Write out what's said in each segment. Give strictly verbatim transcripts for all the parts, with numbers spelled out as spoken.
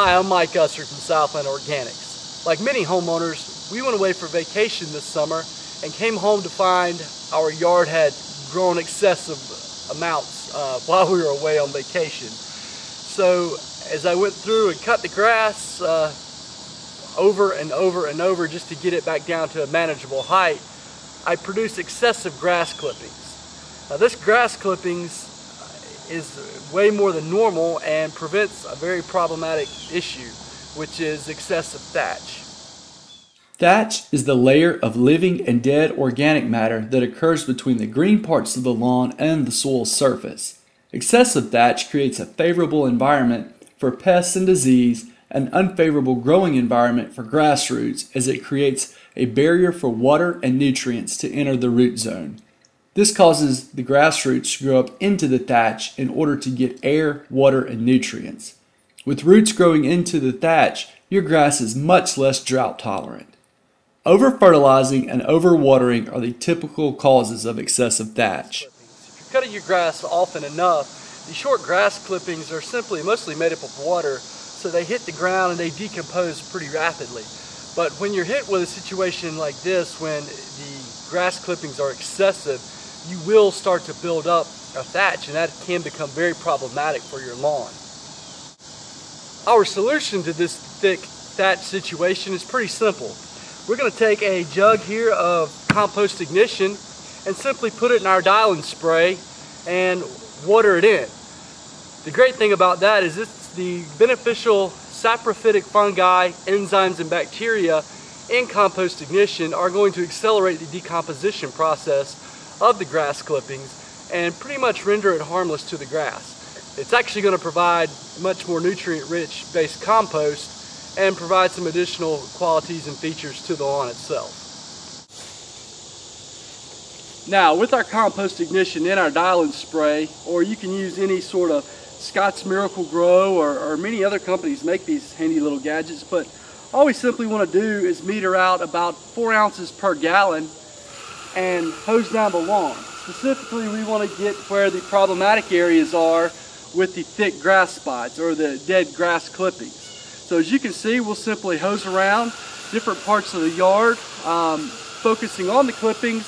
Hi, I'm Mike Usser from Southland Organics. Like many homeowners, we went away for vacation this summer and came home to find our yard had grown excessive amounts uh, while we were away on vacation. So as I went through and cut the grass uh, over and over and over just to get it back down to a manageable height, I produced excessive grass clippings. Now this grass clippings is way more than normal and prevents a very problematic issue, which is excessive thatch. Thatch is the layer of living and dead organic matter that occurs between the green parts of the lawn and the soil surface. Excessive thatch creates a favorable environment for pests and disease, an unfavorable growing environment for grass roots, as it creates a barrier for water and nutrients to enter the root zone. This causes the grass roots to grow up into the thatch in order to get air, water, and nutrients. With roots growing into the thatch, your grass is much less drought tolerant. Over-fertilizing and over-watering are the typical causes of excessive thatch. If you're cutting your grass often enough, the short grass clippings are simply mostly made up of water, so they hit the ground and they decompose pretty rapidly. But when you're hit with a situation like this, when the grass clippings are excessive, you will start to build up a thatch, and that can become very problematic for your lawn. Our solution to this thick thatch situation is pretty simple. We're going to take a jug here of Compost Ignition and simply put it in our dialing spray and water it in. The great thing about that is it's the beneficial saprophytic fungi, enzymes, and bacteria in Compost Ignition are going to accelerate the decomposition process of the grass clippings and pretty much render it harmless to the grass. It's actually going to provide much more nutrient-rich based compost and provide some additional qualities and features to the lawn itself. Now, with our Compost Ignition in our dialing spray, or you can use any sort of Scott's Miracle-Gro, or, or many other companies make these handy little gadgets, but all we simply want to do is meter out about four ounces per gallon and hose down the lawn. Specifically, we want to get where the problematic areas are with the thick grass spots or the dead grass clippings. So as you can see, we'll simply hose around different parts of the yard, um, focusing on the clippings,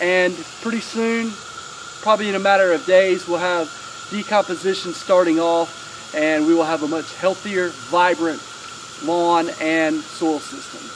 and pretty soon, probably in a matter of days, we'll have decomposition starting off, and we will have a much healthier, vibrant lawn and soil system.